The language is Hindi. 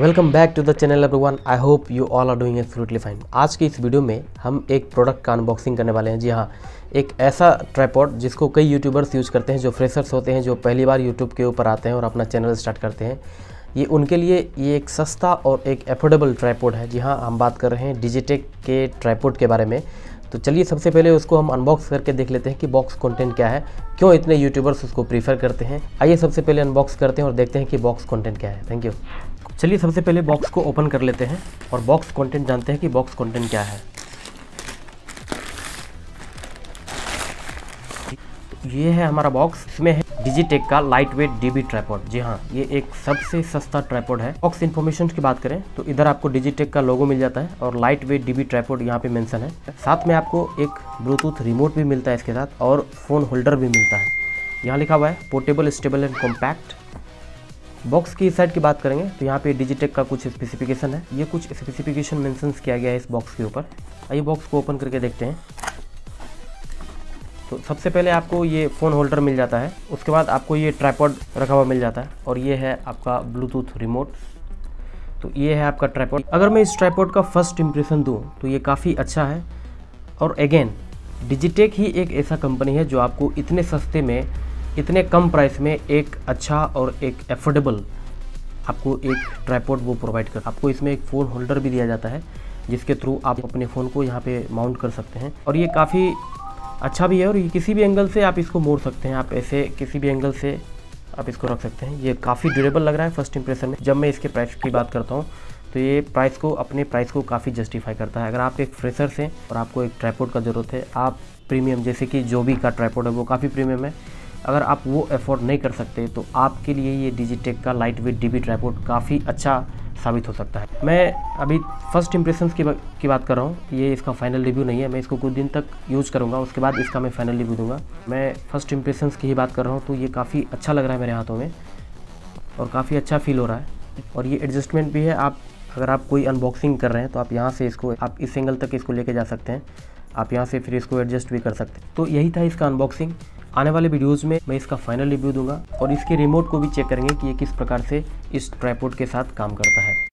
Welcome back to the channel everyone. I hope you all are doing absolutely fine. आज की इस वीडियो में हम एक प्रोडक्ट का अनबॉक्सिंग करने वाले हैं। जी हाँ, एक ऐसा ट्राइपॉड जिसको कई यूट्यूबर्स यूज़ करते हैं जो फ्रेशर्स होते हैं, जो पहली बार यूट्यूब के ऊपर आते हैं और अपना चैनल स्टार्ट करते हैं। ये उनके लिए ये एक सस्ता और एक एफोर्डेबल ट्राइपॉड है। जी हाँ, हम बात कर रहे हैं डिजिटेक के ट्राइपॉड के बारे में। तो चलिए सबसे पहले उसको हम अनबॉक्स करके देख लेते हैं कि बॉक्स कंटेंट क्या है, क्यों इतने यूट्यूबर्स उसको प्रीफर करते हैं। आइए सबसे पहले अनबॉक्स करते हैं और देखते हैं कि बॉक्स कंटेंट क्या है। Thank you. चलिए सबसे पहले बॉक्स को ओपन कर लेते हैं और बॉक्स कंटेंट जानते हैं कि बॉक्स कंटेंट क्या है। ये है हमारा बॉक्स। इसमें है डिजिटेक का लाइटवेट डीबी ट्राइपॉड। जी हाँ, ये एक सबसे सस्ता ट्राइपॉड है। बॉक्स इन्फॉर्मेशन की बात करें तो इधर आपको डिजिटेक का लोगो मिल जाता है और लाइटवेट डीबी ट्राइपॉड यहाँ पे मेंशन है। साथ में आपको एक ब्लूटूथ रिमोट भी मिलता है इसके साथ और फ़ोन होल्डर भी मिलता है। यहाँ लिखा हुआ है portable, stable and compact. Box की इस साइड की बात करेंगे तो यहाँ पे डिजिटेक का कुछ स्पेसिफिकेशन है। ये कुछ स्पेसिफिकेशन मेंशंस किया गया है इस बॉक्स के ऊपर। आइए बॉक्स को ओपन करके देखते हैं। तो सबसे पहले आपको ये फ़ोन होल्डर मिल जाता है, उसके बाद आपको ये ट्राइपॉड रखा हुआ मिल जाता है और ये है आपका ब्लूटूथ रिमोट। तो ये है आपका ट्राइपॉड। अगर मैं इस ट्राइपॉड का फर्स्ट इम्प्रेशन दूँ तो ये काफ़ी अच्छा है। और अगेन डिजिटेक ही एक ऐसा कंपनी है जो आपको इतने सस्ते में, इतने कम प्राइस में एक अच्छा और एक एफोर्डेबल आपको एक ट्राइपॉड वो प्रोवाइड कर। आपको इसमें एक फ़ोन होल्डर भी दिया जाता है जिसके थ्रू आप अपने फ़ोन को यहाँ पे माउंट कर सकते हैं। और ये काफ़ी अच्छा भी है और ये किसी भी एंगल से आप इसको मोड़ सकते हैं। आप ऐसे किसी भी एंगल से आप इसको रख सकते हैं। ये काफ़ी ड्यूरेबल लग रहा है फर्स्ट इंप्रेशन में। जब मैं इसके प्राइस की बात करता हूँ तो ये प्राइस को, अपने प्राइस को काफ़ी जस्टिफाई करता है। अगर आप एक फ्रेशर हैं और आपको एक ट्राइपॉड का ज़रूरत है, आप प्रीमियम, जैसे कि जो भी का ट्राइपॉड है वो काफ़ी प्रीमियम है, अगर आप वो एफोर्ड नहीं कर सकते तो आपके लिए ये डिजिटेक का लाइटवेट डीबी ट्राइपॉड काफ़ी अच्छा साबित हो सकता है। मैं अभी फर्स्ट इम्प्रेशंस की बात कर रहा हूँ। ये इसका फाइनल रिव्यू नहीं है। मैं इसको कुछ दिन तक यूज़ करूँगा, उसके बाद इसका मैं फाइनल रिव्यू दूँगा। मैं फर्स्ट इम्प्रेशंस की ही बात कर रहा हूँ। तो ये काफ़ी अच्छा लग रहा है मेरे हाथों में और काफ़ी अच्छा फील हो रहा है। और ये एडजस्टमेंट भी है। आप अगर आप कोई अनबॉक्सिंग कर रहे हैं तो आप यहाँ से इसको, आप इस एंगल तक इसको लेके जा सकते हैं। आप यहाँ से फिर इसको एडजस्ट भी कर सकते हैं। तो यही था इसका अनबॉक्सिंग। आने वाले वीडियोस में मैं इसका फाइनल रिव्यू दूंगा और इसके रिमोट को भी चेक करेंगे कि ये किस प्रकार से इस ट्राइपॉड के साथ काम करता है।